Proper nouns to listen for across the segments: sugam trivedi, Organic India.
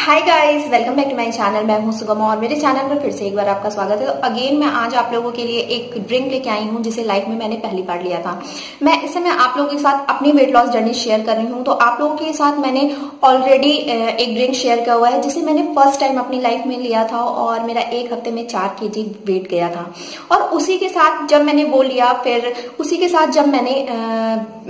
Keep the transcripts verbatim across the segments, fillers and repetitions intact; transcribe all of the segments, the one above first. Hi guys, welcome back to my channel. मैं हूं सुगम और मेरे चैनल पर फिर से एक बार आपका स्वागत है। तो अगेन मैं आज आप लोगों के लिए एक ड्रिंक लेके आई हूं जिसे लाइफ में मैंने पहली बार लिया था। मैं इसे मैं आप लोगों के साथ अपनी वेट लॉस जर्नी शेयर कर रही हूं। तो आप लोगों के साथ मैंने ऑलरेडी एक ड्रिंक शेयर किया हुआ है जिसे मैंने फर्स्ट टाइम अपनी लाइफ में लिया था और मेरा एक हफ्ते में चार के जी वेट गया था। और उसी के साथ जब मैंने वो लिया, फिर उसी के साथ जब मैंने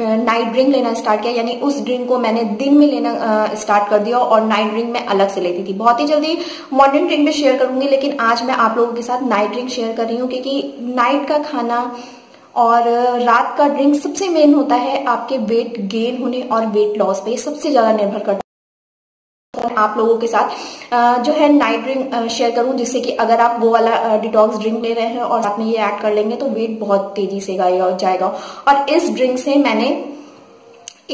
नाइट ड्रिंक लेना स्टार्ट किया, यानी उस ड्रिंक को मैंने दिन में लेना स्टार्ट कर दिया और नाइट ड्रिंक में अलग से लेती थी। बहुत ही जल्दी मॉर्निंग ड्रिंक भी शेयर करूंगी, लेकिन आज मैं आप लोगों के साथ नाइट ड्रिंक शेयर कर रही हूँ, क्योंकि नाइट का खाना और रात का ड्रिंक सबसे मेन होता है आपके वेट गेन होने और वेट लॉस पे सबसे ज्यादा निर्भर करता है। आप लोगों के साथ जो है नाइट ड्रिंक शेयर करूं, जिससे कि अगर आप वो वाला डिटॉक्स ड्रिंक ले रहे हैं और साथ में ये ऐड कर लेंगे तो वेट बहुत तेजी से जाएगा। और इस ड्रिंक से मैंने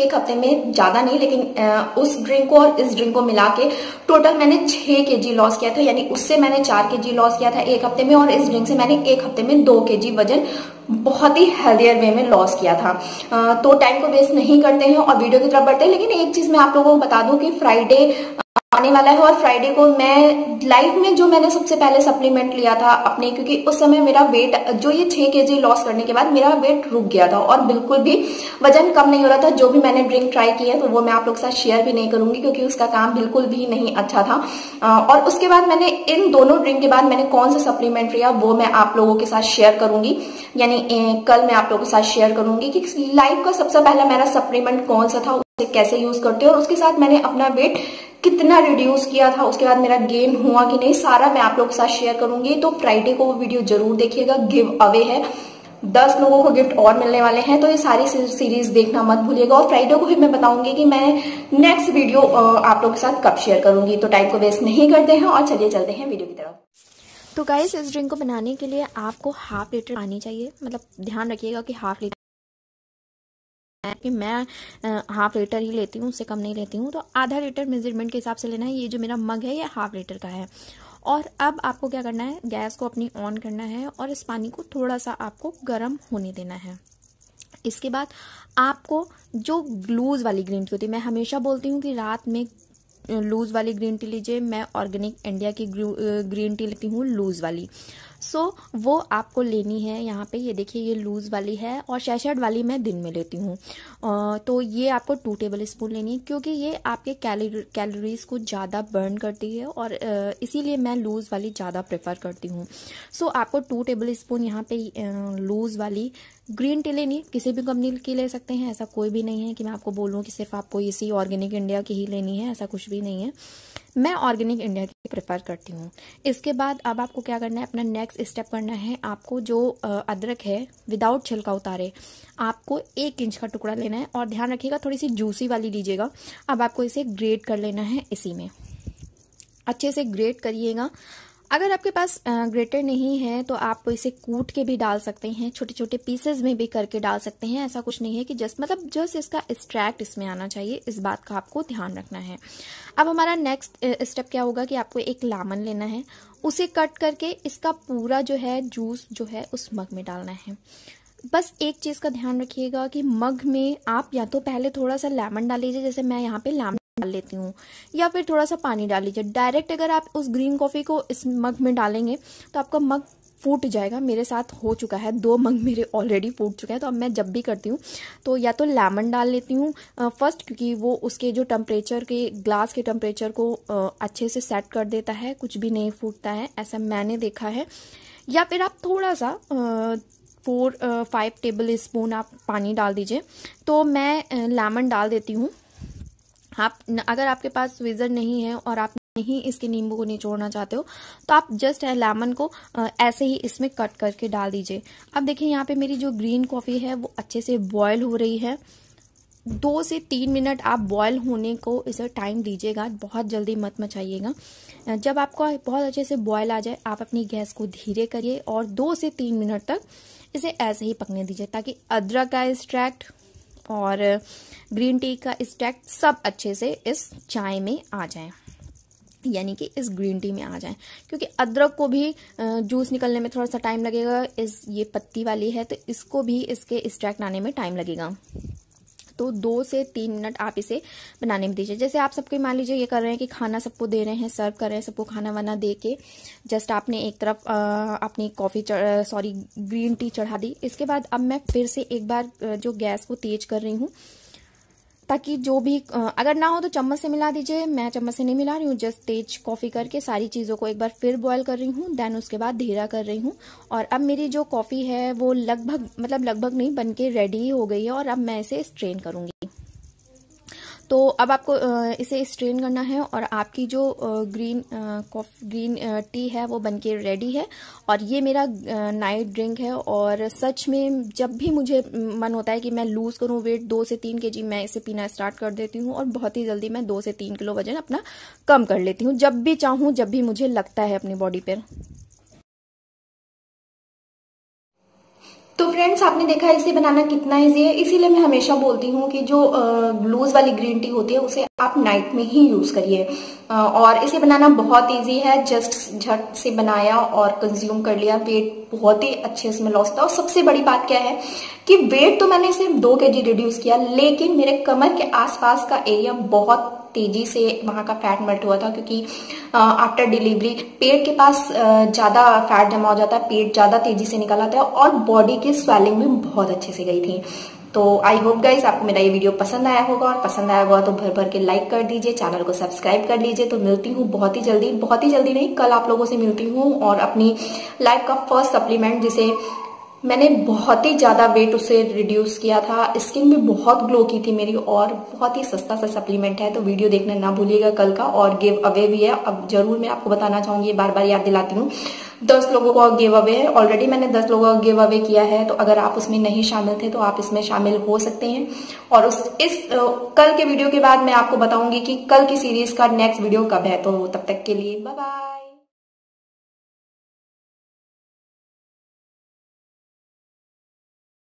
एक हफ्ते में ज्यादा नहीं, लेकिन उस ड्रिंक को और इस ड्रिंक को मिला के टोटल मैंने छह केजी लॉस किया था, यानी उससे मैंने चार केजी लॉस किया था एक हफ्ते में, और इस ड्रिंक से मैंने एक हफ्ते में दो केजी वजन बहुत ही हेल्दियर वे में लॉस किया था। तो टाइम को वेस्ट नहीं करते हैं और वीडियो की तरफ बढ़ते हैं। लेकिन एक चीज मैं आप लोगों को बता दूं कि फ्राइडे आने वाला है और फ्राइडे को मैं लाइफ में जो मैंने सबसे पहले सप्लीमेंट लिया था अपने, क्योंकि उस समय मेरा वेट जो ये छह केजी लॉस करने के बाद मेरा वेट रुक गया था और बिल्कुल भी वजन कम नहीं हो रहा था। जो भी मैंने ड्रिंक ट्राई की है तो वो मैं आप लोग के साथ शेयर भी नहीं करूंगी, क्योंकि उसका काम बिल्कुल भी नहीं अच्छा था। और उसके बाद मैंने इन दोनों ड्रिंक के बाद मैंने कौन सा सप्लीमेंट लिया वो मैं आप लोगों के साथ शेयर करूंगी, यानी कल मैं आप लोगों के साथ शेयर करूंगी कि लाइफ का सबसे पहला मेरा सप्लीमेंट कौन सा था, उसे कैसे यूज करते हैं और उसके साथ मैंने अपना वेट कितना रिड्यूस किया था, उसके बाद मेरा गेन हुआ कि नहीं, सारा मैं आप लोगों के साथ शेयर करूंगी। तो फ्राइडे को वो वीडियो जरूर देखिएगा। गिव अवे है, दस लोगों को गिफ्ट और मिलने वाले हैं, तो ये सारी सीरीज देखना मत भूलिएगा। और फ्राइडे को भी मैं बताऊंगी कि मैं नेक्स्ट वीडियो आप लोगों के साथ कब शेयर करूंगी। तो टाइम को वेस्ट नहीं करते हैं और चलिए चलते हैं वीडियो की तरफ। तो गाइस, इस ड्रिंक को बनाने के लिए आपको हाफ लीटर पानी चाहिए, मतलब ध्यान रखिएगा कि हाफ लीटर, कि मैं हाफ लीटर ही लेती हूँ, उससे कम नहीं लेती हूँ। तो आधा लीटर मेजरमेंट के हिसाब से लेना है। ये जो मेरा मग है ये हाफ लीटर का है। और अब आपको क्या करना है, गैस को अपनी ऑन करना है और इस पानी को थोड़ा सा आपको गर्म होने देना है। इसके बाद आपको जो लूज वाली ग्रीन टी होती है, मैं हमेशा बोलती हूँ कि रात में लूज वाली ग्रीन टी लीजिए। मैं ऑर्गेनिक इंडिया की ग्रीन टी लेती हूँ, लूज वाली। सो so, वो आपको लेनी है। यहाँ पे ये देखिए, ये लूज वाली है और सैशेट वाली मैं दिन में लेती हूँ। तो ये आपको टू टेबल स्पून लेनी है, क्योंकि ये आपके कैलोरी कैलोरीज को ज़्यादा बर्न करती है और इसीलिए मैं लूज वाली ज़्यादा प्रेफर करती हूँ। सो so, आपको टू टेबल स्पून यहाँ पे लूज वाली ग्रीन टी लेनी है। किसी भी कंपनी की ले सकते हैं, ऐसा कोई भी नहीं है कि मैं आपको बोलूँ कि सिर्फ आपको इसी ऑर्गेनिक इंडिया की ही लेनी है, ऐसा कुछ भी नहीं है। मैं ऑर्गेनिक इंडिया की प्रेफर करती हूँ। इसके बाद अब आपको क्या करना है, अपना नेक्स्ट स्टेप करना है। आपको जो अदरक है विदाउट छिलका उतारे, आपको एक इंच का टुकड़ा लेना है और ध्यान रखिएगा थोड़ी सी जूसी वाली लीजिएगा। अब आपको इसे ग्रेट कर लेना है, इसी में अच्छे से ग्रेट करिएगा। अगर आपके पास ग्रेटर नहीं है तो आप इसे कूट के भी डाल सकते हैं, छोटे छोटे पीसेज में भी करके डाल सकते हैं। ऐसा कुछ नहीं है कि जस्ट मतलब जस्ट इसका एक्सट्रैक्ट इसमें आना चाहिए, इस बात का आपको ध्यान रखना है। अब हमारा नेक्स्ट स्टेप क्या होगा कि आपको एक लेमन लेना है, उसे कट करके इसका पूरा जो है जूस जो है उस मग में डालना है। बस एक चीज़ का ध्यान रखिएगा कि मग में आप या तो पहले थोड़ा सा लेमन डाल लीजिए, जैसे मैं यहाँ पे लेमन डाल लेती हूँ, या फिर थोड़ा सा पानी डाल लीजिए। डायरेक्ट अगर आप उस ग्रीन कॉफ़ी को इस मग में डालेंगे तो आपका मग फूट जाएगा। मेरे साथ हो चुका है, दो मग मेरे ऑलरेडी फूट चुके हैं। तो अब मैं जब भी करती हूँ तो या तो लेमन डाल लेती हूँ फर्स्ट, क्योंकि वो उसके जो टेम्परेचर के ग्लास के टेम्परेचर को अच्छे से सेट कर देता है, कुछ भी नहीं फूटता है, ऐसा मैंने देखा है। या फिर आप थोड़ा सा फोर फाइव टेबल स्पून आप पानी डाल दीजिए। तो मैं लेमन डाल देती हूँ। आप अगर आपके पास स्वीज़र नहीं है और आप नहीं इसके नींबू को निचोड़ना चाहते हो तो आप जस्ट लेमन को ऐसे ही इसमें कट करके डाल दीजिए। अब देखिए यहाँ पे मेरी जो ग्रीन कॉफ़ी है वो अच्छे से बॉयल हो रही है। दो से तीन मिनट आप बॉयल होने को इसे टाइम दीजिएगा, बहुत जल्दी मत मचाइएगा। जब आपका बहुत अच्छे से बॉयल आ जाए आप अपनी गैस को धीरे करिए और दो से तीन मिनट तक इसे ऐसे ही पकने दीजिए, ताकि अदरक का एक्सट्रैक्ट और ग्रीन टी का एक्सट्रैक्ट सब अच्छे से इस चाय में आ जाए, यानी कि इस ग्रीन टी में आ जाए। क्योंकि अदरक को भी जूस निकलने में थोड़ा सा टाइम लगेगा, इस ये पत्ती वाली है तो इसको भी इसके एक्सट्रैक्ट आने में टाइम लगेगा। तो दो से तीन मिनट आप इसे बनाने में दीजिए। जैसे आप सबको मान लीजिए ये कर रहे हैं कि खाना सबको दे रहे हैं, सर्व कर रहे हैं, सबको खाना वाना दे के जस्ट आपने एक तरफ अपनी कॉफ़ी सॉरी ग्रीन टी चढ़ा दी। इसके बाद अब मैं फिर से एक बार जो गैस को तेज कर रही हूँ ताकि जो भी अगर ना हो तो चम्मच से मिला दीजिए। मैं चम्मच से नहीं मिला रही हूँ, जस्ट तेज कॉफ़ी करके सारी चीज़ों को एक बार फिर बॉयल कर रही हूँ। देन उसके बाद धीरा कर रही हूँ और अब मेरी जो कॉफ़ी है वो लगभग मतलब लगभग नहीं बनके रेडी हो गई है और अब मैं इसे स्ट्रेन करूँगी। तो अब आपको इसे स्ट्रेन करना है और आपकी जो ग्रीन कॉफ़ी ग्रीन टी है वो बनके रेडी है। और ये मेरा नाइट ड्रिंक है और सच में जब भी मुझे मन होता है कि मैं लूज़ करूं वेट दो से तीन केजी मैं इसे पीना स्टार्ट कर देती हूं और बहुत ही जल्दी मैं दो से तीन किलो वजन अपना कम कर लेती हूं जब भी चाहूं, जब भी मुझे लगता है अपनी बॉडी पर। तो फ्रेंड्स आपने देखा इसे बनाना कितना ईजी है, इसीलिए मैं हमेशा बोलती हूँ कि जो लूज वाली ग्रीन टी होती है उसे आप नाइट में ही यूज करिए। और इसे बनाना बहुत ईजी है, जस्ट झट से बनाया और कंज्यूम कर लिया, वेट बहुत ही अच्छे इसमें लॉस था। और सबसे बड़ी बात क्या है कि वेट तो मैंने सिर्फ दो केजी रिड्यूस किया लेकिन मेरे कमर के आसपास का एरिया बहुत तेजी से वहाँ का फैट मेल्ट हुआ था, क्योंकि आफ्टर डिलीवरी पेट के पास ज़्यादा फैट जमा हो जाता है, पेट ज़्यादा तेजी से निकल आता है और बॉडी की स्वेलिंग भी बहुत अच्छे से गई थी। तो आई होप गाइज आपको मेरा ये वीडियो पसंद आया होगा और पसंद आया होगा तो भर भर के लाइक कर दीजिए, चैनल को सब्सक्राइब कर लीजिए। तो मिलती हूँ बहुत ही जल्दी, बहुत ही जल्दी नहीं कल आप लोगों से मिलती हूँ और अपनी लाइफ का फर्स्ट सप्लीमेंट जिसे मैंने बहुत ही ज़्यादा वेट उससे रिड्यूस किया था, स्किन भी बहुत ग्लो की थी मेरी और बहुत ही सस्ता सा सप्लीमेंट है। तो वीडियो देखना ना भूलिएगा कल का, और गिव अवे भी है। अब जरूर मैं आपको बताना चाहूँगी, बार बार याद दिलाती हूँ, दस लोगों का गिव अवे है। ऑलरेडी मैंने दस लोगों का गिव अवे किया है, तो अगर आप उसमें नहीं शामिल थे तो आप इसमें शामिल हो सकते हैं। और उस इस कल के वीडियो के बाद मैं आपको बताऊँगी कि कल की सीरीज का नेक्स्ट वीडियो कब है। तो तब तक के लिए बाय बाय।